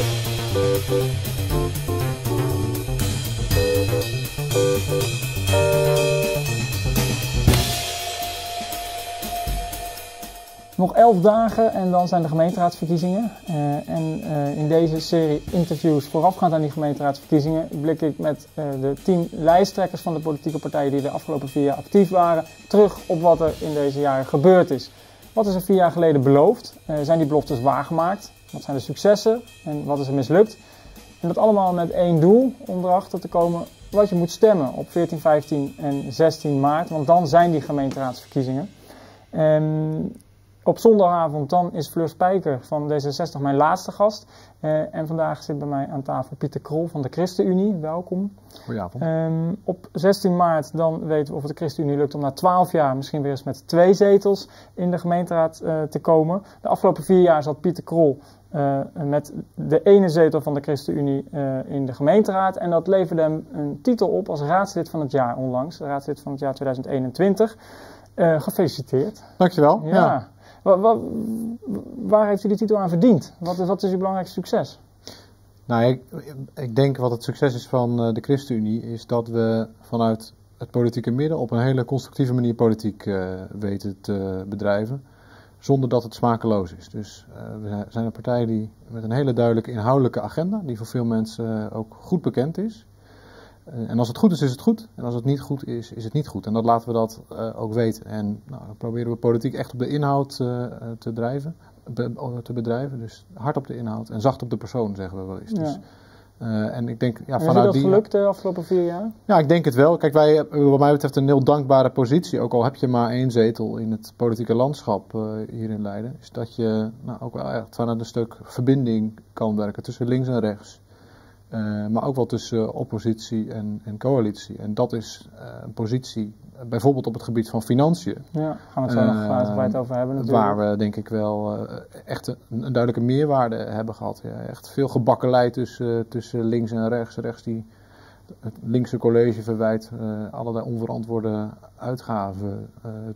Nog 11 dagen en dan zijn de gemeenteraadsverkiezingen. In deze serie interviews voorafgaand aan die gemeenteraadsverkiezingen blik ik met de 10 lijsttrekkers van de politieke partijen die de afgelopen 4 jaar actief waren, terug op wat er in deze jaren gebeurd is. Wat is er 4 jaar geleden beloofd? Zijn die beloftes waargemaakt? Wat zijn de successen en wat is er mislukt? En dat allemaal met één doel, om erachter te komen wat je moet stemmen op 14, 15 en 16 maart, want dan zijn die gemeenteraadsverkiezingen. Op zondagavond dan is Fleur Spijker van D66 mijn laatste gast. En vandaag zit bij mij aan tafel Pieter Krol van de ChristenUnie. Welkom. Goedenavond. Op 16 maart dan weten we of het de ChristenUnie lukt om na 12 jaar misschien weer eens met 2 zetels in de gemeenteraad te komen. De afgelopen 4 jaar zat Pieter Krol met de ene zetel van de ChristenUnie in de gemeenteraad. En dat leverde hem een titel op als raadslid van het jaar onlangs. Raadslid van het jaar 2021. Gefeliciteerd. Dankjewel. Ja. Waar heeft u die titel aan verdiend? Wat is uw belangrijkste succes? Nou, ik denk wat het succes is van de ChristenUnie is dat we vanuit het politieke midden op een hele constructieve manier politiek weten te bedrijven, zonder dat het smakeloos is. Dus we zijn een partij die met een hele duidelijke inhoudelijke agenda, die voor veel mensen ook goed bekend is. En als het goed is, is het goed. En als het niet goed is, is het niet goed. En dat laten we dat ook weten. En nou, dan proberen we politiek echt op de inhoud te bedrijven. Dus hard op de inhoud en zacht op de persoon, zeggen we wel eens. Ja. Dus, en ik denk, ja, vanuit die... Is dat gelukt de afgelopen 4 jaar? Ja, ik denk het wel. Kijk, wij hebben wat mij betreft een heel dankbare positie. Ook al heb je maar 1 zetel in het politieke landschap hier in Leiden. Is dat je nou, ook wel echt vanuit een stuk verbinding kan werken tussen links en rechts. Maar ook wel tussen oppositie en coalitie. En dat is een positie, bijvoorbeeld op het gebied van financiën. Ja, gaan we het zo nog uitgebreid over hebben natuurlijk. Waar we denk ik wel echt een duidelijke meerwaarde hebben gehad. Ja, echt veel gebakkelei tussen links en rechts. Rechts die het linkse college verwijt allerlei onverantwoorde uitgaven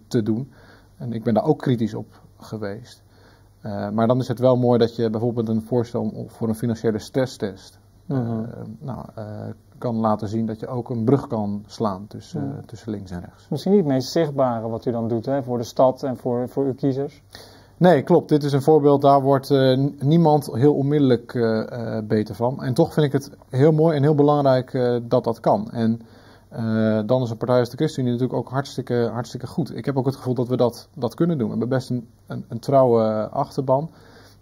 te doen. En ik ben daar ook kritisch op geweest. Maar dan is het wel mooi dat je bijvoorbeeld een voorstel voor een financiële stresstest... kan laten zien dat je ook een brug kan slaan tussen links en rechts. Misschien niet het meest zichtbare wat u dan doet, hè, voor de stad en voor uw kiezers. Nee, klopt. Dit is een voorbeeld, daar wordt niemand heel onmiddellijk beter van. En toch vind ik het heel mooi en heel belangrijk dat kan. En dan is een partij als de ChristenUnie natuurlijk ook hartstikke goed. Ik heb ook het gevoel dat we dat kunnen doen. We hebben best een trouwe achterban.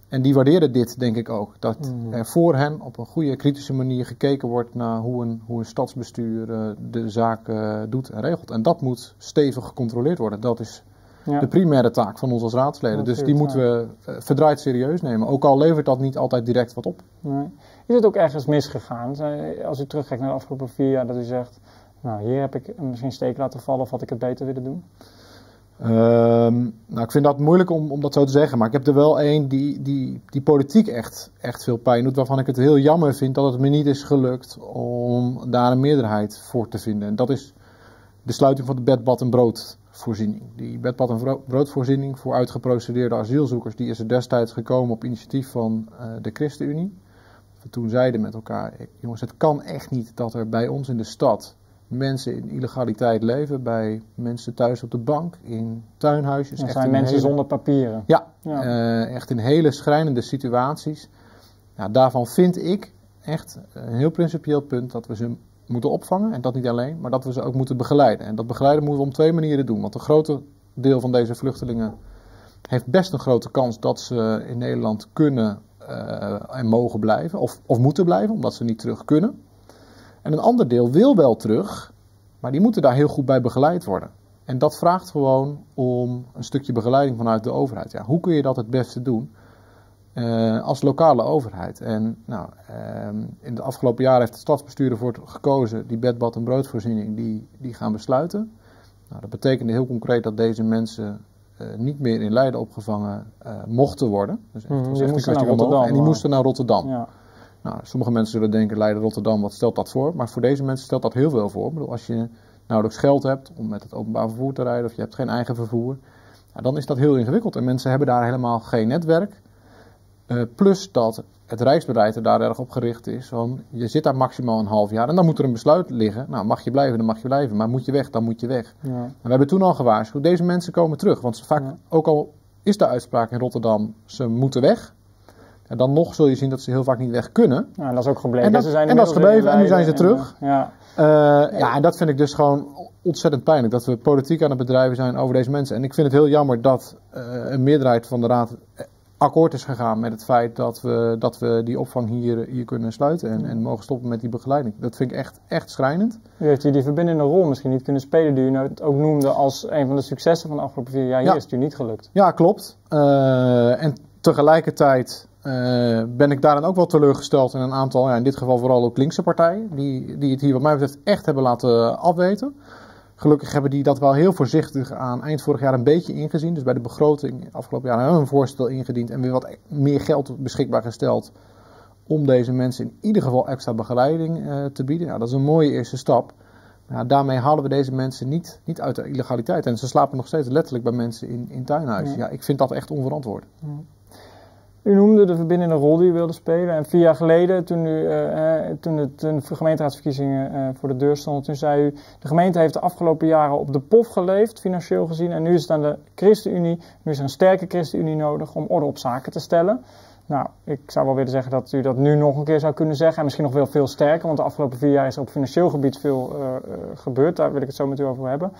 En die waarderen dit, denk ik ook. Dat er voor hen op een goede, kritische manier gekeken wordt naar hoe een stadsbestuur de zaak doet en regelt. En dat moet stevig gecontroleerd worden. Dat is de primaire taak van ons als raadsleden. Ja, dus die moeten we verdraaid serieus nemen. Ook al levert dat niet altijd direct wat op. Nee. Is het ook ergens misgegaan? Als u terugkijkt naar de afgelopen 4 jaar, dat u zegt... Nou, hier heb ik misschien steek laten vallen of had ik het beter willen doen? Nou, ik vind dat moeilijk om dat zo te zeggen. Maar ik heb er wel één die politiek echt veel pijn doet. Waarvan ik het heel jammer vind dat het me niet is gelukt om daar een meerderheid voor te vinden. En dat is de sluiting van de Bed, Bad en Brood voorziening. Die Bed, Bad en Brood voorziening voor uitgeprocedeerde asielzoekers. Die is er destijds gekomen op initiatief van de ChristenUnie. We toen zeiden met elkaar, jongens, het kan echt niet dat er bij ons in de stad... mensen in illegaliteit leven, bij mensen thuis op de bank, in tuinhuisjes. Dat echt zijn mensen zonder papieren. Ja. Echt in hele schrijnende situaties. Ja, daarvan vind ik echt een heel principieel punt dat we ze moeten opvangen. En dat niet alleen, maar dat we ze ook moeten begeleiden. En dat begeleiden moeten we op 2 manieren doen. Want een groot deel van deze vluchtelingen heeft best een grote kans dat ze in Nederland kunnen en mogen blijven. Of moeten blijven, omdat ze niet terug kunnen. En een ander deel wil wel terug, maar die moeten daar heel goed bij begeleid worden. En dat vraagt gewoon om een stukje begeleiding vanuit de overheid. Ja, hoe kun je dat het beste doen als lokale overheid? En nou, in de afgelopen jaren heeft het stadsbestuur ervoor gekozen die bed, bad en broodvoorziening, die gaan besluiten. Nou, dat betekende heel concreet dat deze mensen niet meer in Leiden opgevangen mochten worden. Dus echt, die moesten naar Rotterdam. Ja. Nou, sommige mensen zullen denken, Leiden, Rotterdam, wat stelt dat voor? Maar voor deze mensen stelt dat heel veel voor. Ik bedoel, als je nauwelijks geld hebt om met het openbaar vervoer te rijden... of je hebt geen eigen vervoer, dan is dat heel ingewikkeld. En mensen hebben daar helemaal geen netwerk. Plus dat het Rijksbeleid er daar erg op gericht is. Van, je zit daar maximaal een half jaar en dan moet er een besluit liggen. Nou, mag je blijven, dan mag je blijven. Maar moet je weg, dan moet je weg. Ja. En we hebben toen al gewaarschuwd, deze mensen komen terug. Want ze vaak, ook al is de uitspraak in Rotterdam, ze moeten weg. En dan nog zul je zien dat ze heel vaak niet weg kunnen. Ja, en dat is ook gebleken. En dat, ze zijn en dat is gebleven en nu zijn ze terug. Ja. Ja, en dat vind ik dus gewoon ontzettend pijnlijk. Dat we politiek aan het bedrijven zijn over deze mensen. En ik vind het heel jammer dat een meerderheid van de raad akkoord is gegaan met het feit dat we die opvang hier kunnen sluiten en mogen stoppen met die begeleiding. Dat vind ik echt schrijnend. U heeft die verbindende rol misschien niet kunnen spelen die u nou ook noemde als een van de successen van de afgelopen 4 jaar. Hier is het u niet gelukt. Ja, klopt. En tegelijkertijd ben ik daarin ook wel teleurgesteld in een aantal, in dit geval vooral ook linkse partijen, die het hier wat mij betreft echt hebben laten afweten. Gelukkig hebben die dat wel heel voorzichtig aan eind vorig jaar een beetje ingezien. Dus bij de begroting afgelopen jaar hebben we een voorstel ingediend en weer wat meer geld beschikbaar gesteld om deze mensen in ieder geval extra begeleiding te bieden. Nou, dat is een mooie eerste stap. Nou, daarmee halen we deze mensen niet uit de illegaliteit. En ze slapen nog steeds letterlijk bij mensen in tuinhuizen. Ja, ik vind dat echt onverantwoord. Ja. U noemde de verbindende rol die u wilde spelen. En 4 jaar geleden, toen de gemeenteraadsverkiezingen voor de deur stonden, toen zei u, de gemeente heeft de afgelopen jaren op de pof geleefd, financieel gezien. En nu is het aan de ChristenUnie, nu is er een sterke ChristenUnie nodig om orde op zaken te stellen. Nou, ik zou wel willen zeggen dat u dat nu nog een keer zou kunnen zeggen. En misschien nog wel veel sterker, want de afgelopen 4 jaar is er op financieel gebied veel gebeurd. Daar wil ik het zo met u over hebben.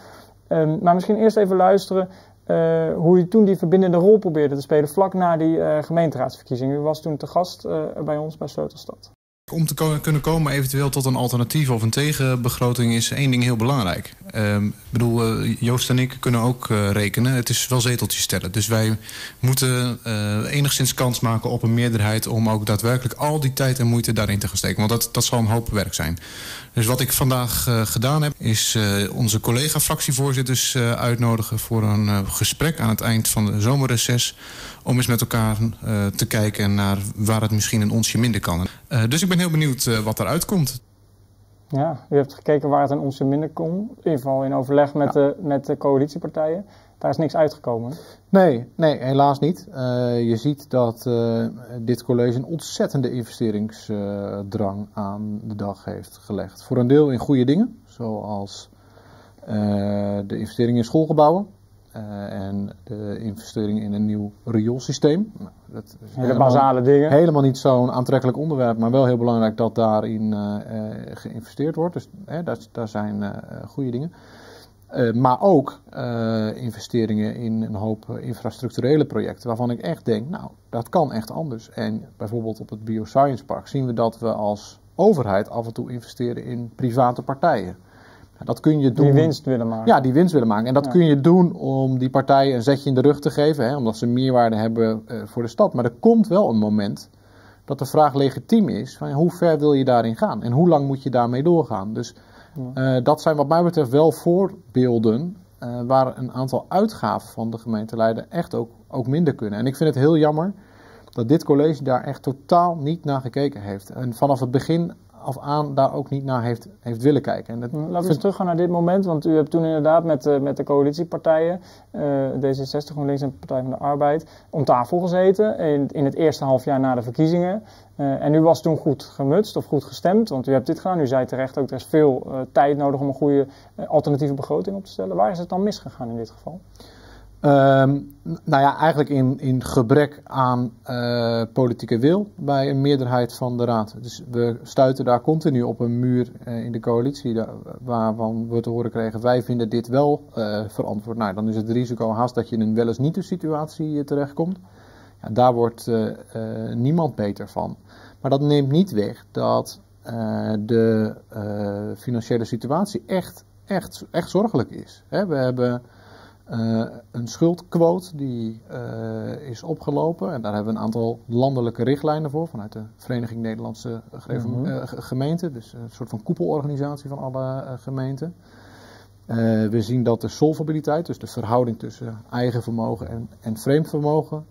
Maar misschien eerst even luisteren hoe u toen die verbindende rol probeerde te spelen vlak na die gemeenteraadsverkiezingen. U was toen te gast bij ons bij Sleutelstad. Om te kunnen komen eventueel tot een alternatief of een tegenbegroting is één ding heel belangrijk. Ik bedoel, Joost en ik kunnen ook rekenen. Het is wel zeteltjes tellen. Dus wij moeten enigszins kans maken op een meerderheid om ook daadwerkelijk al die tijd en moeite daarin te gaan steken. Want dat zal een hoop werk zijn. Dus wat ik vandaag gedaan heb is onze collega-fractievoorzitters uitnodigen voor een gesprek aan het eind van de zomerreces. Om eens met elkaar te kijken naar waar het misschien een onsje minder kan. Dus ik ben heel benieuwd wat eruit komt. Ja, u hebt gekeken waar het een onsje minder kon. In ieder geval in overleg met de coalitiepartijen. Daar is niks uitgekomen. Nee, helaas niet. Je ziet dat dit college een ontzettende investeringsdrang aan de dag heeft gelegd. Voor een deel in goede dingen, zoals de investering in schoolgebouwen. En de investering in een nieuw rioolsysteem. Nou, dat is basale dingen. Helemaal niet zo'n aantrekkelijk onderwerp, maar wel heel belangrijk dat daarin geïnvesteerd wordt. Dus daar zijn goede dingen. Maar ook investeringen in een hoop infrastructurele projecten waarvan ik echt denk, nou, dat kan echt anders. En bijvoorbeeld op het Bioscience Park zien we dat we als overheid af en toe investeren in private partijen. Dat kun je doen. Die winst willen maken. Ja, die winst willen maken. En dat kun je doen om die partijen een zetje in de rug te geven. Omdat ze meerwaarde hebben voor de stad. Maar er komt wel een moment dat de vraag legitiem is. Van, hoe ver wil je daarin gaan? En hoe lang moet je daarmee doorgaan? Dus dat zijn wat mij betreft wel voorbeelden. Waar een aantal uitgaven van de gemeente Leiden echt ook minder kunnen. En ik vind het heel jammer dat dit college daar echt totaal niet naar gekeken heeft. En vanaf het begin af aan daar ook niet naar heeft willen kijken. En laten we eens teruggaan naar dit moment, want u hebt toen inderdaad met de coalitiepartijen, D66, GroenLinks en Partij van de Arbeid, om tafel gezeten in het eerste halfjaar na de verkiezingen. En u was toen goed gemutst of goed gestemd, want u hebt dit gedaan. U zei terecht ook, er is veel tijd nodig om een goede alternatieve begroting op te stellen. Waar is het dan misgegaan in dit geval? Nou ja, eigenlijk in gebrek aan politieke wil bij een meerderheid van de raad. Dus we stuiten daar continu op een muur in de coalitie waarvan we te horen kregen, wij vinden dit wel verantwoord. Nou, dan is het risico haast dat je in een wel eens niet de situatie terechtkomt. Ja, daar wordt niemand beter van. Maar dat neemt niet weg dat de financiële situatie echt zorgelijk is. We hebben een schuldquote die is opgelopen. En daar hebben we een aantal landelijke richtlijnen voor. Vanuit de Vereniging Nederlandse gemeenten. Dus een soort van koepelorganisatie van alle gemeenten. We zien dat de solvabiliteit, dus de verhouding tussen eigen vermogen en vreemd vermogen,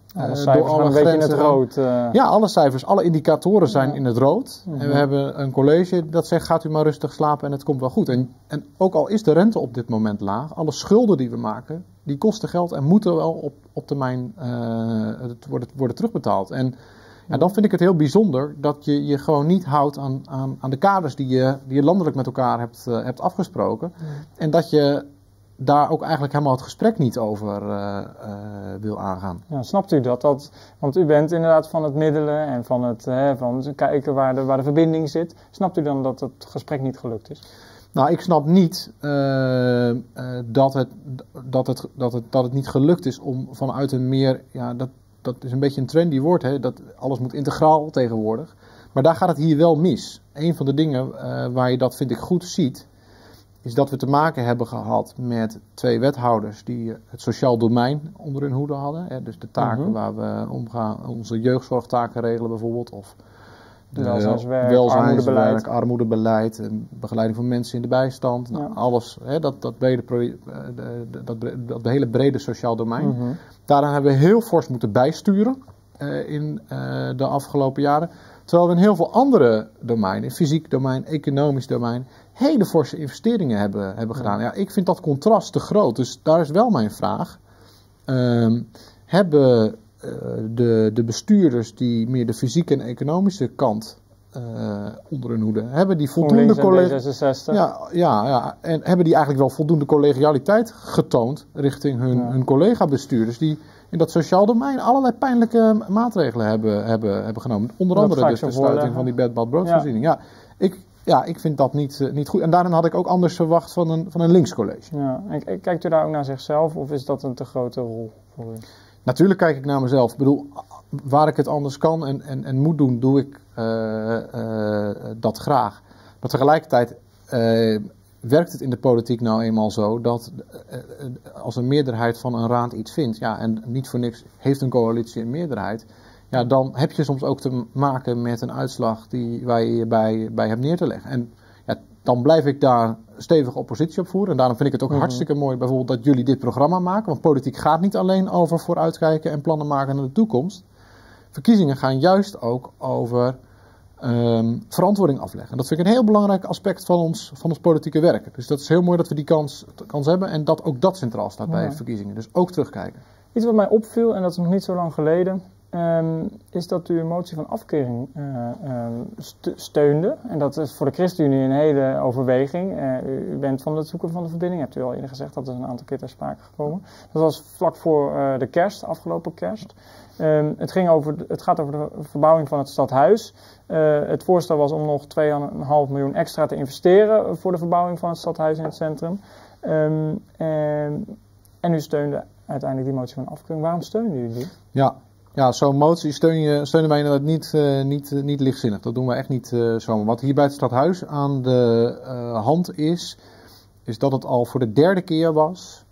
door alle grenzen in het rood. Ja, alle cijfers, alle indicatoren zijn in het rood. En we hebben een college dat zegt, gaat u maar rustig slapen en het komt wel goed. En ook al is de rente op dit moment laag, alle schulden die we maken, die kosten geld en moeten wel op termijn worden terugbetaald. En En dan vind ik het heel bijzonder dat je je gewoon niet houdt aan de kaders die je landelijk met elkaar hebt afgesproken. Ja. En dat je daar ook eigenlijk helemaal het gesprek niet over wil aangaan. Ja, snapt u dat? Want u bent inderdaad van het middelen en van kijken waar de verbinding zit. Snapt u dan dat het gesprek niet gelukt is? Nou, ik snap niet dat het niet gelukt is om vanuit een meer... Ja, dat is een beetje een trendy woord, hè? Dat alles moet integraal tegenwoordig. Maar daar gaat het hier wel mis. Een van de dingen waar je dat, vind ik, goed ziet... is dat we te maken hebben gehad met twee wethouders... die het sociaal domein onder hun hoede hadden. Hè? Dus de taken waar we omgaan, onze jeugdzorgtaken regelen bijvoorbeeld... of de welzijnswerk, armoedebeleid, begeleiding van mensen in de bijstand. Nou, ja. Alles, hè, dat hele brede sociaal domein. Mm-hmm. Daaraan hebben we heel fors moeten bijsturen in de afgelopen jaren. Terwijl we in heel veel andere domeinen, fysiek domein, economisch domein, hele forse investeringen hebben gedaan. Ja, ik vind dat contrast te groot. Dus daar is wel mijn vraag. Hebben... De bestuurders die meer de fysieke en economische kant onder hun hoede hebben, die voldoende collegialiteit. Ja, en hebben die eigenlijk wel voldoende collegialiteit getoond richting hun collega-bestuurders die in dat sociaal domein allerlei pijnlijke maatregelen hebben genomen. Onder andere dus de sluiting van die Bed, Bad en Broodvoorziening. Ja. Ik vind dat niet goed. En daarin had ik ook anders verwacht van een linkscollege. Ja. En kijkt u daar ook naar zichzelf of is dat een te grote rol voor u? Natuurlijk kijk ik naar mezelf. Ik bedoel, waar ik het anders kan en moet doen, doe ik dat graag. Maar tegelijkertijd werkt het in de politiek nou eenmaal zo dat als een meerderheid van een raad iets vindt, ja, en niet voor niks heeft een coalitie een meerderheid, ja, dan heb je soms ook te maken met een uitslag waar je je bij hebt neer te leggen. En ja, dan blijf ik daar stevige oppositie opvoeren. En daarom vind ik het ook hartstikke mooi bijvoorbeeld dat jullie dit programma maken. Want politiek gaat niet alleen over vooruitkijken en plannen maken naar de toekomst. Verkiezingen gaan juist ook over verantwoording afleggen. En dat vind ik een heel belangrijk aspect van ons politieke werk. Dus dat is heel mooi dat we die kans hebben en dat ook dat centraal staat bij verkiezingen. Dus ook terugkijken. Iets wat mij opviel, en dat is nog niet zo lang geleden... is dat u een motie van afkeuring steunde. En dat is voor de ChristenUnie een hele overweging. U bent van het zoeken van de verbinding, hebt u al eerder gezegd. Dat is een aantal keer ter sprake gekomen. Dat was vlak voor de kerst, afgelopen kerst. Het gaat over de verbouwing van het stadhuis. Het voorstel was om nog 2,5 miljoen extra te investeren voor de verbouwing van het stadhuis in het centrum. En u steunde uiteindelijk die motie van afkeuring. Waarom steunde u die? Ja, zo'n motie steunen wij inderdaad niet lichtzinnig. Dat doen we echt niet zomaar. Wat hier bij het stadhuis aan de hand is dat het al voor de derde keer was,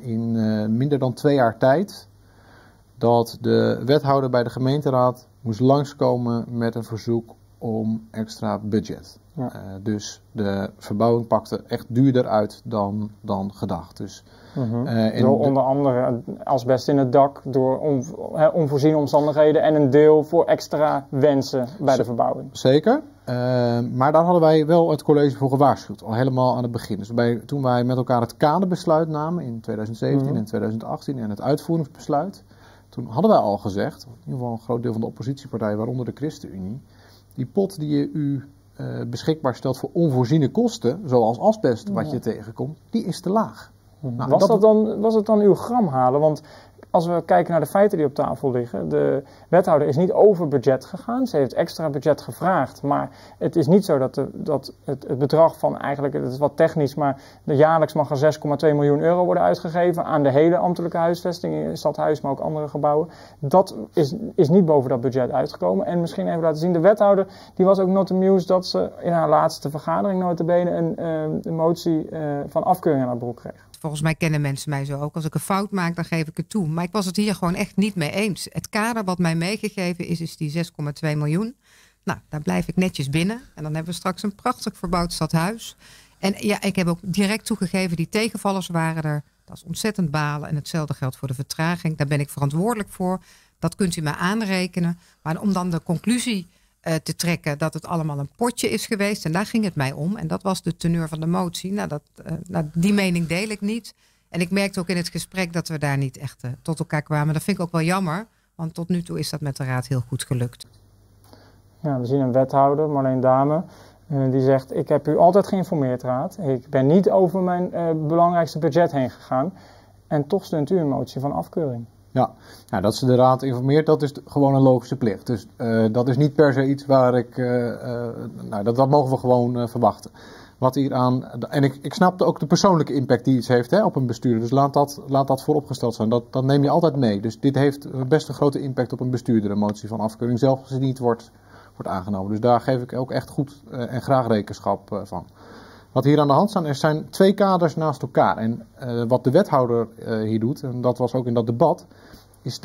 in minder dan 2 jaar tijd, dat de wethouder bij de gemeenteraad moest langskomen met een verzoek om extra budget. Ja. Dus de verbouwing pakte echt duurder uit dan gedacht. Dus, door onder andere asbest in het dak, door onvoorziene omstandigheden en een deel voor extra wensen bij de verbouwing. Zeker, maar daar hadden wij wel het college voor gewaarschuwd, al helemaal aan het begin. Dus toen wij met elkaar het kaderbesluit namen in 2017 en 2018 en het uitvoeringsbesluit, toen hadden wij al gezegd, in ieder geval een groot deel van de oppositiepartijen, waaronder de ChristenUnie, die pot die je beschikbaar stelt voor onvoorziene kosten, zoals asbest wat je tegenkomt, die is te laag. Nou, was het dan uw gram halen? Want als we kijken naar de feiten die op tafel liggen, de wethouder is niet over budget gegaan. Ze heeft extra budget gevraagd. Maar het is niet zo dat het bedrag van, eigenlijk, het is wat technisch, maar jaarlijks mag er 6,2 miljoen euro worden uitgegeven aan de hele ambtelijke huisvesting in het stadhuis, maar ook andere gebouwen. Dat is niet boven dat budget uitgekomen. En misschien even laten zien, de wethouder die was ook not amused dat ze in haar laatste vergadering notabene een motie van afkeuring aan haar broek kreeg. Volgens mij kennen mensen mij zo ook. Als ik een fout maak, dan geef ik het toe. Maar ik was het hier gewoon echt niet mee eens. Het kader wat mij meegegeven is die 6,2 miljoen. Nou, daar blijf ik netjes binnen. En dan hebben we straks een prachtig verbouwd stadhuis. En ja, ik heb ook direct toegegeven, die tegenvallers waren er. Dat is ontzettend balen. En hetzelfde geldt voor de vertraging. Daar ben ik verantwoordelijk voor. Dat kunt u mij aanrekenen. Maar om dan de conclusie te trekken dat het allemaal een potje is geweest. En daar ging het mij om. En dat was de teneur van de motie. Nou, die mening deel ik niet. En ik merkte ook in het gesprek dat we daar niet echt tot elkaar kwamen. Dat vind ik ook wel jammer. Want tot nu toe is dat met de raad heel goed gelukt. Ja, we zien een wethouder, Marleen Dame, die zegt: ik heb u altijd geïnformeerd, raad. Ik ben niet over mijn belangrijkste budget heen gegaan. En toch steunt u een motie van afkeuring. Ja, nou, dat ze de raad informeert, dat is gewoon een logische plicht. Dus dat is niet per se iets waar ik... dat mogen we gewoon verwachten. Wat hieraan... En ik snapte ook de persoonlijke impact die iets heeft, hè, op een bestuurder. Dus laat dat vooropgesteld zijn. Dat neem je altijd mee. Dus dit heeft best een grote impact op een bestuurder, een motie van afkeuring. Zelfs als het niet wordt aangenomen. Dus daar geef ik ook echt goed en graag rekenschap van. Wat hier aan de hand staat, er zijn twee kaders naast elkaar. En wat de wethouder hier doet, en dat was ook in dat debat, is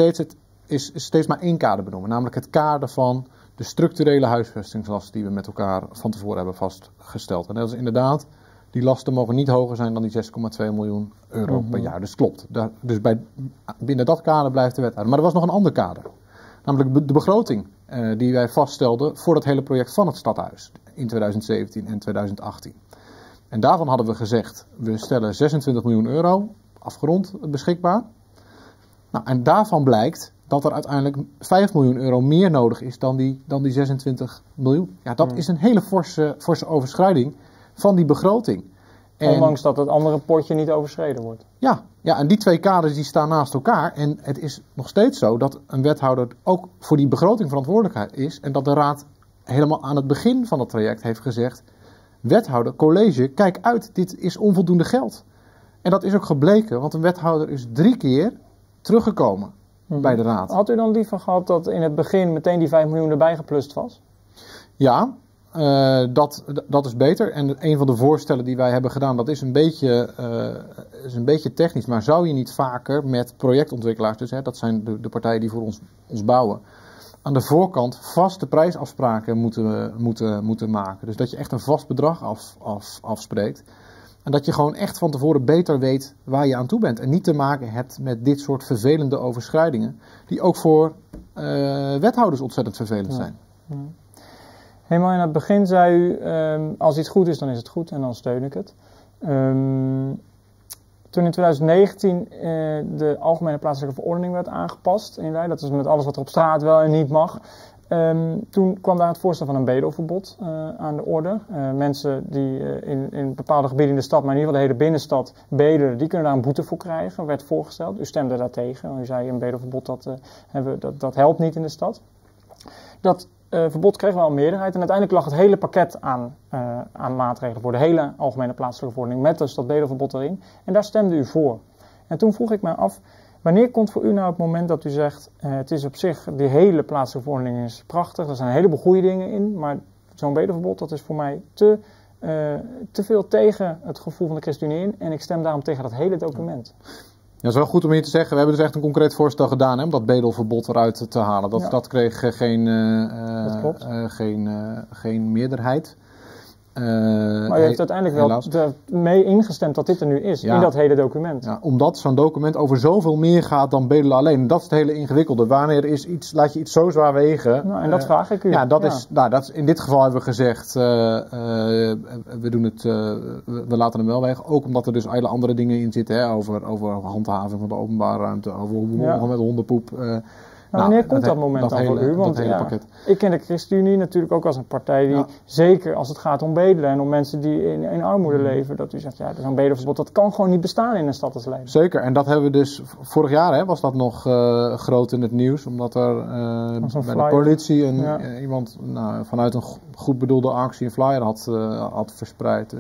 steeds maar één kader benoemen. Namelijk het kader van de structurele huisvestingslast die we met elkaar van tevoren hebben vastgesteld. En dat is inderdaad, die lasten mogen niet hoger zijn dan die 6,2 miljoen euro per jaar. Dus klopt. Dus binnen dat kader blijft de wethouder. Maar er was nog een ander kader. Namelijk de begroting die wij vaststelden voor het hele project van het stadhuis in 2017 en 2018. En daarvan hadden we gezegd, we stellen 26 miljoen euro, afgerond, beschikbaar. Nou, en daarvan blijkt dat er uiteindelijk 5 miljoen euro meer nodig is dan die 26 miljoen. Ja, dat is een hele forse overschrijding van die begroting. Ondanks dat het andere potje niet overschreden wordt. Ja, en die twee kaders die staan naast elkaar. En het is nog steeds zo dat een wethouder ook voor die begroting verantwoordelijkheid is. En dat de raad helemaal aan het begin van het traject heeft gezegd: wethouder, college, kijk uit, dit is onvoldoende geld. En dat is ook gebleken, want een wethouder is 3 keer teruggekomen bij de raad. Had u dan liever gehad dat in het begin meteen die 5 miljoen erbij geplust was? Ja, dat is beter. En een van de voorstellen die wij hebben gedaan, dat is een beetje technisch. Maar zou je niet vaker met projectontwikkelaars, dus dat zijn de partijen die voor ons bouwen, aan de voorkant vaste prijsafspraken moeten maken. Dus dat je echt een vast bedrag afspreekt. En dat je gewoon echt van tevoren beter weet waar je aan toe bent. En niet te maken hebt met dit soort vervelende overschrijdingen. Die ook voor wethouders ontzettend vervelend zijn. Ja. Helemaal in het begin zei u, als iets goed is, dan is het goed en dan steun ik het. Toen in 2019 de algemene plaatselijke verordening werd aangepast in Leiden, dat is met alles wat er op straat wel en niet mag. Toen kwam daar het voorstel van een bedelverbod aan de orde. Mensen die in bepaalde gebieden in de stad, maar in ieder geval de hele binnenstad, bedelen, die kunnen daar een boete voor krijgen, werd voorgesteld. U stemde daartegen. U zei een bedelverbod, dat helpt niet in de stad. Dat verbod kreeg wel een meerderheid en uiteindelijk lag het hele pakket aan maatregelen voor de hele algemene plaatselijke verordening met dus dat bedelverbod erin. En daar stemde u voor. En toen vroeg ik mij af, wanneer komt voor u nou het moment dat u zegt, het is op zich, die hele plaatselijke verordening is prachtig, er zijn een heleboel goede dingen in, maar zo'n bedelverbod, dat is voor mij te veel tegen het gevoel van de ChristenUnie in en ik stem daarom tegen dat hele document. Ja, het is wel goed om hier te zeggen, we hebben dus echt een concreet voorstel gedaan, hè, om dat bedelverbod eruit te halen. Dat kreeg geen meerderheid. Maar u heeft uiteindelijk wel mee ingestemd dat dit er nu is, in dat hele document. Ja, omdat zo'n document over zoveel meer gaat dan bedelen alleen. En dat is het hele ingewikkelde. Wanneer is iets, laat je iets zo zwaar wegen? Nou, en dat vraag ik u. Ja, dat is, in dit geval hebben we gezegd, we laten hem wel wegen. Ook omdat er dus hele andere dingen in zitten, hè, over handhaving van de openbare ruimte, over hoe we omgaan met hondenpoep. Nou, wanneer komt dat moment dan voor u? Want ik ken de ChristenUnie natuurlijk ook als een partij die, zeker als het gaat om bedelen en om mensen die in armoede leven, dat u zegt, ja, zo'n bedelverbod, dat kan gewoon niet bestaan in een stad als Leiden. Zeker, en dat hebben we dus, vorig jaar was dat nog groot in het nieuws, omdat er bij de politie iemand vanuit een goed bedoelde actie een flyer had verspreid.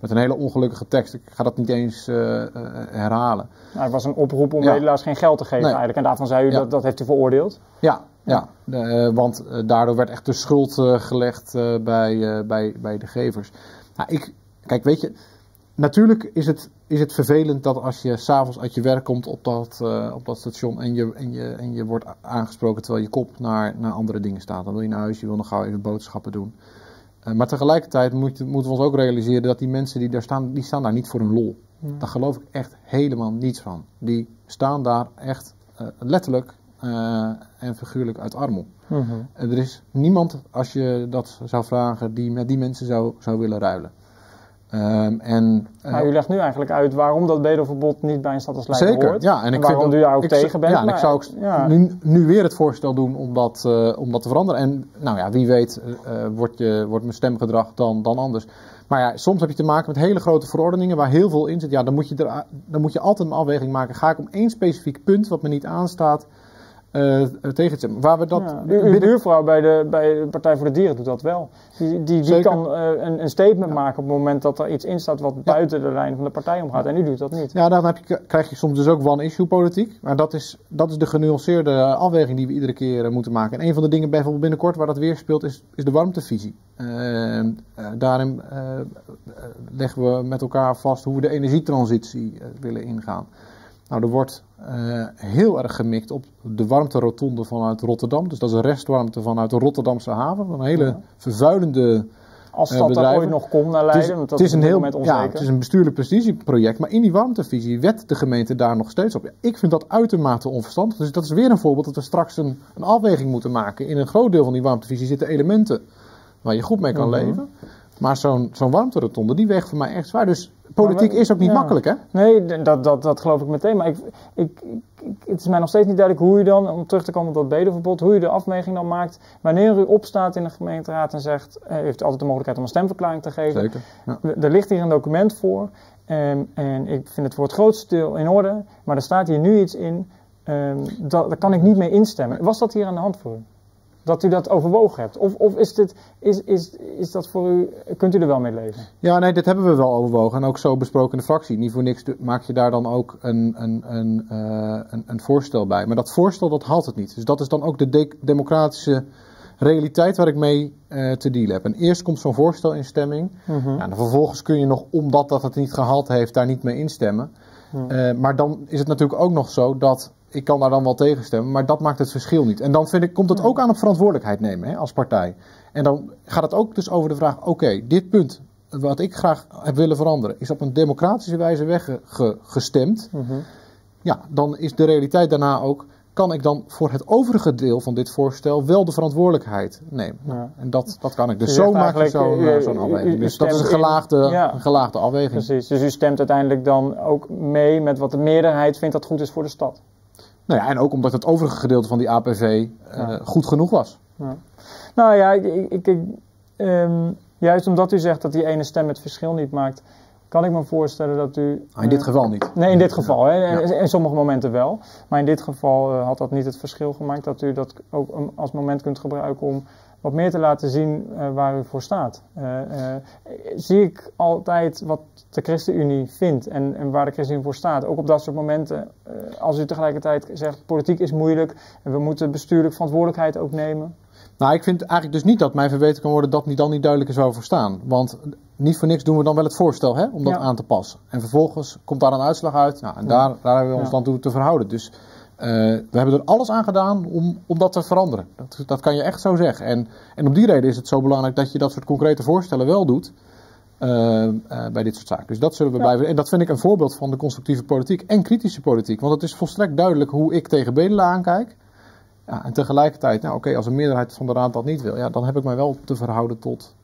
Met een hele ongelukkige tekst. Ik ga dat niet eens herhalen. Nou, het was een oproep om bedelaars geen geld te geven eigenlijk. En daarvan zei u, dat heeft u veroordeeld? Want daardoor werd echt de schuld gelegd bij de gevers. Nou, kijk, weet je, natuurlijk is het vervelend dat als je s'avonds uit je werk komt op dat station en je wordt aangesproken terwijl je kop naar andere dingen staat. Dan wil je naar huis, je wil nog gauw even boodschappen doen. Maar tegelijkertijd moeten we ons ook realiseren dat die mensen die daar staan, die staan daar niet voor hun lol. Ja. Daar geloof ik echt helemaal niets van. Die staan daar echt letterlijk en figuurlijk uit armoede. Mm-hmm. Er is niemand, als je dat zou vragen, die met die mensen zou willen ruilen. Maar u legt nu eigenlijk uit waarom dat bedelverbod niet bij een stad als Leiden hoort. Ja, en waarom u daar ook tegen bent. Ja, en ik zou ook nu weer het voorstel doen om dat te veranderen. En nou ja, wie weet wordt mijn stemgedrag dan anders. Maar ja, soms heb je te maken met hele grote verordeningen waar heel veel in zit. Ja, dan moet je altijd een afweging maken. Ga ik om één specifiek punt wat me niet aanstaat tegen het waar we dat... Ja, uw buurvrouw bij de Partij voor de Dieren doet dat wel. Die kan een statement maken op het moment dat er iets in staat wat buiten de lijn van de partij omgaat. En u doet dat niet. Ja, dan krijg je soms dus ook one-issue politiek. Maar dat is de genuanceerde afweging die we iedere keer moeten maken. En een van de dingen bijvoorbeeld binnenkort waar dat weer speelt is de warmtevisie. Daarin leggen we met elkaar vast hoe we de energietransitie willen ingaan. Nou, er wordt heel erg gemikt op de warmterotonde vanuit Rotterdam. Dus dat is de restwarmte vanuit de Rotterdamse haven. Een hele vervuilende als dat bedrijven. Ooit nog komt naar Leiden. Want dat het is een heel moment onzeker. Ja, het is een bestuurlijk precisieproject. Maar in die warmtevisie wedt de gemeente daar nog steeds op. Ja, ik vind dat uitermate onverstandig. Dus dat is weer een voorbeeld dat we straks een afweging moeten maken. In een groot deel van die warmtevisie zitten elementen waar je goed mee kan leven. Maar zo'n warmterotonde, die weegt voor mij echt zwaar. Dus politiek is ook niet makkelijk, hè? Nee, dat geloof ik meteen. Maar het is mij nog steeds niet duidelijk hoe u dan, om terug te komen op dat bedelverbod, hoe u de afweging dan maakt. Wanneer u opstaat in de gemeenteraad en zegt, u heeft altijd de mogelijkheid om een stemverklaring te geven. Zeker, ja. Er ligt hier een document voor. En ik vind het voor het grootste deel in orde. Maar er staat hier nu iets in. Daar kan ik niet mee instemmen. Was dat hier aan de hand voor u? Dat u dat overwogen hebt? Of is dat voor u, kunt u er wel mee leven? Ja, nee, dit hebben we wel overwogen. En ook zo besproken in de fractie. Niet voor niks maak je daar dan ook een voorstel bij. Maar dat voorstel, dat haalt het niet. Dus dat is dan ook de democratische realiteit waar ik mee te dealen heb. En eerst komt zo'n voorstel in stemming. Ja, en vervolgens kun je nog, omdat dat het niet gehaald heeft, daar niet mee instemmen. Maar dan is het natuurlijk ook nog zo dat... Ik kan daar dan wel tegenstemmen, maar dat maakt het verschil niet. En dan komt het ook aan op verantwoordelijkheid nemen, hè, als partij. En dan gaat het ook dus over de vraag, oké, dit punt wat ik graag heb willen veranderen, is op een democratische wijze weggestemd. Ja, dan is de realiteit daarna ook, kan ik dan voor het overige deel van dit voorstel wel de verantwoordelijkheid nemen. Ja. En dat kan ik. Dus zo maak je zo'n afweging. Dus dat is een gelaagde afweging. Precies, dus u stemt uiteindelijk dan ook mee met wat de meerderheid vindt dat goed is voor de stad. Nou ja, en ook omdat het overige gedeelte van die APV goed genoeg was. Ja. Nou ja, juist omdat u zegt dat die ene stem het verschil niet maakt, kan ik me voorstellen dat u... in dit geval niet. Nee, in dit geval. Ja. Hè, in sommige momenten wel. Maar in dit geval had dat niet het verschil gemaakt dat u dat ook als moment kunt gebruiken om wat meer te laten zien waar u voor staat. Zie ik altijd wat de ChristenUnie vindt en waar de ChristenUnie voor staat. Ook op dat soort momenten, als u tegelijkertijd zegt, politiek is moeilijk en we moeten bestuurlijk verantwoordelijkheid ook nemen. Nou, ik vind eigenlijk dus niet dat mij verweten kan worden dat dan niet duidelijk is waar we voor staan. Want niet voor niks doen we dan wel het voorstel, hè, om dat aan te passen. En vervolgens komt daar een uitslag uit. Nou, en daar hebben we ons dan toe te verhouden. Dus... we hebben er alles aan gedaan om dat te veranderen. Dat kan je echt zo zeggen. En om die reden is het zo belangrijk dat je dat soort concrete voorstellen wel doet bij dit soort zaken. Dus dat zullen we blijven. En dat vind ik een voorbeeld van de constructieve politiek en kritische politiek. Want het is volstrekt duidelijk hoe ik tegen bedelen aankijk. Ja, en tegelijkertijd, oké, als een meerderheid van de raad dat niet wil, dan heb ik mij wel te verhouden tot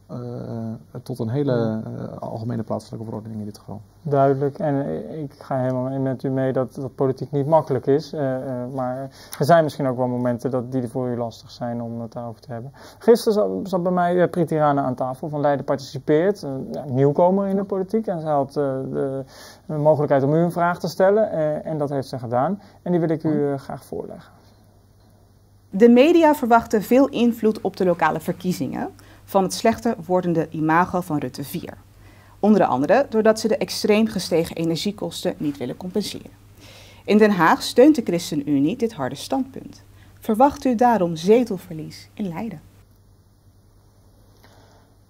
een hele algemene plaatselijke verordening in dit geval. Duidelijk. En ik ga helemaal met u mee dat politiek niet makkelijk is. Maar er zijn misschien ook wel momenten die er voor u lastig zijn om het daarover te hebben. Gisteren zat bij mij Pritirana aan tafel van Leiden Participeert. Een nieuwkomer in de politiek. En zij had de mogelijkheid om u een vraag te stellen. En dat heeft ze gedaan. En die wil ik u graag voorleggen. De media verwachten veel invloed op de lokale verkiezingen van het slechter wordende imago van Rutte IV. Onder andere doordat ze de extreem gestegen energiekosten niet willen compenseren. In Den Haag steunt de ChristenUnie dit harde standpunt. Verwacht u daarom zetelverlies in Leiden?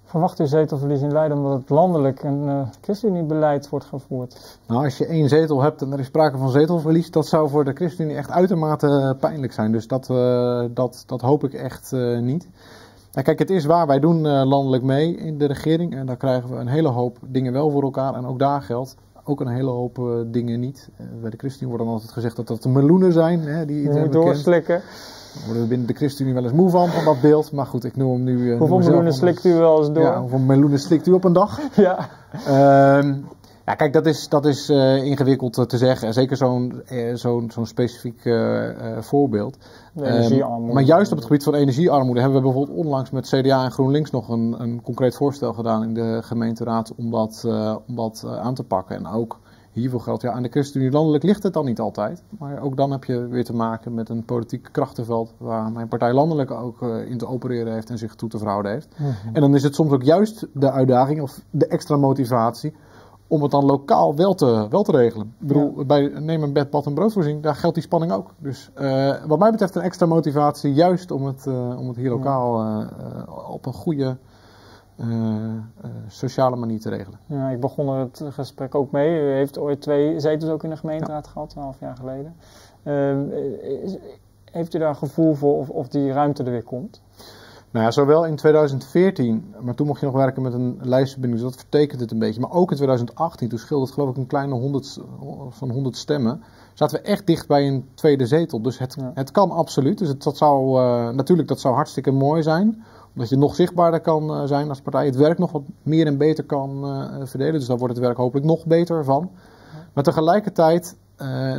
Verwacht u zetelverlies in Leiden omdat het landelijk een ChristenUnie-beleid wordt gevoerd? Nou, als je één zetel hebt en er is sprake van zetelverlies, dat zou voor de ChristenUnie echt uitermate pijnlijk zijn. Dus dat hoop ik echt niet. Nou, kijk, het is waar. Wij doen landelijk mee in de regering. En daar krijgen we een hele hoop dingen wel voor elkaar. En ook daar geldt ook een hele hoop dingen niet. Bij de ChristenUnie wordt dan altijd gezegd dat dat de meloenen zijn. Hè, die moet doorslikken. Daar worden we binnen de ChristenUnie wel eens moe van dat beeld. Maar goed, ik noem hem nu... hoeveel meloenen slikt u wel eens door? Ja, hoeveel meloenen slikt u op een dag? Ja. Ja, kijk, dat is ingewikkeld te zeggen. Zeker zo'n specifiek voorbeeld. Maar juist op het gebied van energiearmoede hebben we bijvoorbeeld onlangs met CDA en GroenLinks nog een concreet voorstel gedaan in de gemeenteraad om dat aan te pakken. En ook hiervoor geldt, ja, aan de ChristenUnie landelijk ligt het dan niet altijd. Maar ook dan heb je weer te maken met een politiek krachtenveld waar mijn partij landelijk ook in te opereren heeft en zich toe te verhouden heeft. Mm-hmm. En dan is het soms ook juist de uitdaging of de extra motivatie om het dan lokaal wel te regelen. Ik bedoel, ja, bij neem een bed, bad en broodvoorziening, daar geldt die spanning ook. Dus wat mij betreft een extra motivatie juist om het hier lokaal op een goede sociale manier te regelen. Ja, ik begon er het gesprek ook mee. U heeft ooit 2 zetels ook in de gemeenteraad gehad, 1,5 jaar geleden. Heeft u daar een gevoel voor of die ruimte er weer komt? Nou ja, zowel in 2014, maar toen mocht je nog werken met een lijstverbinding, dus dat vertekent het een beetje. Maar ook in 2018, toen scheelde het geloof ik een kleine 100 stemmen, zaten we echt dicht bij een tweede zetel. Dus het kan absoluut. Dus dat zou hartstikke mooi zijn, omdat je nog zichtbaarder kan zijn als partij. Het werk nog wat meer en beter kan verdelen, dus daar wordt het werk hopelijk nog beter van. Maar tegelijkertijd,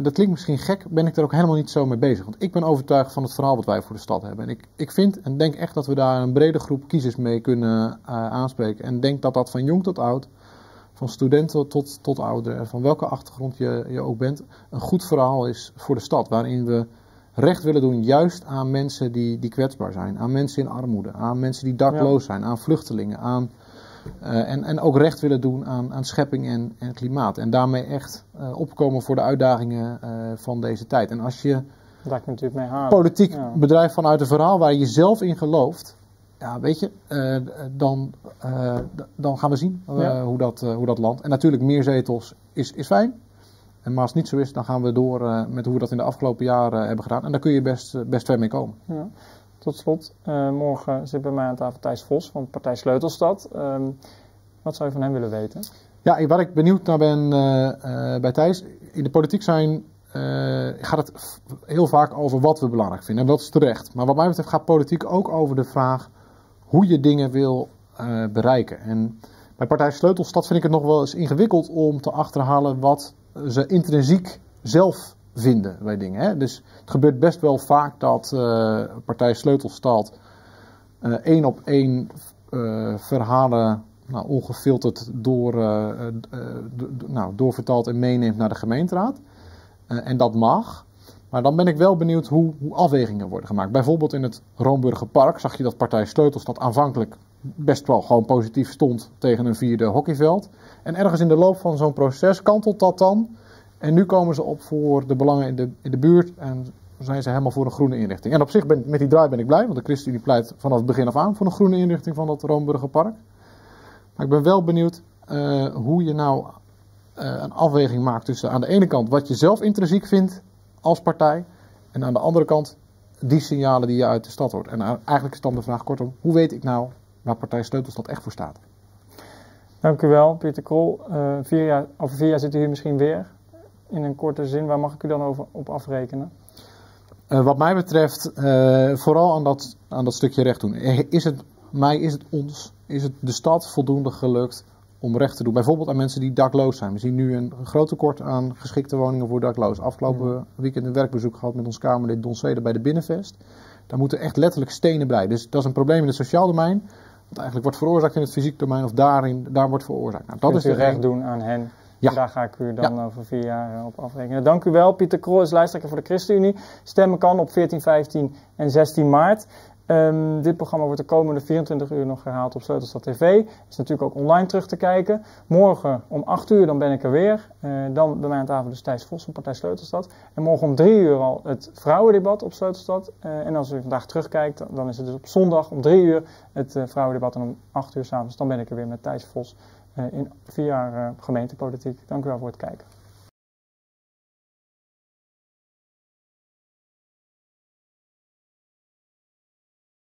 dat klinkt misschien gek, ben ik daar ook helemaal niet zo mee bezig. Want ik ben overtuigd van het verhaal wat wij voor de stad hebben. En ik vind en denk echt dat we daar een brede groep kiezers mee kunnen aanspreken. En denk dat dat van jong tot oud, van student tot ouder, en van welke achtergrond je ook bent, een goed verhaal is voor de stad. Waarin we recht willen doen juist aan mensen die kwetsbaar zijn. Aan mensen in armoede, aan mensen die dakloos zijn, aan vluchtelingen. En ook recht willen doen aan schepping en klimaat. En daarmee echt opkomen voor de uitdagingen van deze tijd. En als je politiek bedrijf vanuit een verhaal waar je zelf in gelooft, ja, weet je, dan gaan we zien hoe dat landt. En natuurlijk, meer zetels is fijn. Maar als het niet zo is, dan gaan we door met hoe we dat in de afgelopen jaren hebben gedaan. En daar kun je best ver mee komen. Ja. Tot slot, morgen zit bij mij aan tafel Thijs Vos van Partij Sleutelstad. Wat zou je van hem willen weten? Ja, waar ik benieuwd naar ben bij Thijs, in de politiek gaat het heel vaak over wat we belangrijk vinden. En dat is terecht. Maar wat mij betreft gaat politiek ook over de vraag hoe je dingen wil bereiken. En bij Partij Sleutelstad vind ik het nog wel eens ingewikkeld om te achterhalen wat ze intrinsiek zelf vinden bij dingen. Hè? Dus het gebeurt best wel vaak dat Partij Sleutelstad 1-op-1 verhalen ongefilterd doorvertalt en meeneemt naar de gemeenteraad. En dat mag. Maar dan ben ik wel benieuwd hoe afwegingen worden gemaakt. Bijvoorbeeld in het Roomburgerpark zag je dat Partij Sleutelstad aanvankelijk best wel gewoon positief stond tegen een 4e hockeyveld. En ergens in de loop van zo'n proces kantelt dat dan. En nu komen ze op voor de belangen in de buurt en zijn ze helemaal voor een groene inrichting. En op zich, met die draai ben ik blij, want de ChristenUnie pleit vanaf het begin af aan voor een groene inrichting van dat Roomburgerpark. Maar ik ben wel benieuwd hoe je nou een afweging maakt tussen aan de ene kant wat je zelf intrinsiek vindt als partij. En aan de andere kant die signalen die je uit de stad hoort. En eigenlijk is dan de vraag kortom, hoe weet ik nou waar Partij Sleutelstad echt voor staat? Dank u wel, Pieter Krol. Over 4 jaar zit u hier misschien weer. In een korte zin, waar mag ik u dan op afrekenen? Wat mij betreft, vooral aan dat stukje recht doen. Is het de stad voldoende gelukt om recht te doen? Bijvoorbeeld aan mensen die dakloos zijn. We zien nu een groot tekort aan geschikte woningen voor dakloos. Afgelopen weekend een werkbezoek gehad met ons Kamerlid Don Ceder bij de Binnenvest. Daar moeten echt letterlijk stenen bij. Dus dat is een probleem in het sociaal domein. Dat eigenlijk wordt veroorzaakt in het fysiek domein of daar wordt veroorzaakt. Nou, dat is u recht doen aan hen. Ja. Daar ga ik u dan over 4 jaar op afrekenen. Dank u wel. Pieter Krol is lijsttrekker voor de ChristenUnie. Stemmen kan op 14, 15 en 16 maart. Dit programma wordt de komende 24 uur nog herhaald op Sleutelstad TV. Is natuurlijk ook online terug te kijken. Morgen om 8 uur, dan ben ik er weer. Dan bij mij aan tafel dus Thijs Vos van Partij Sleutelstad. En morgen om 3 uur al het vrouwendebat op Sleutelstad. En als u vandaag terugkijkt, dan is het dus op zondag om 3 uur het vrouwendebat. En om 8 uur 's avonds, dan ben ik er weer met Thijs Vos. In 4 jaar gemeentepolitiek. Dank u wel voor het kijken.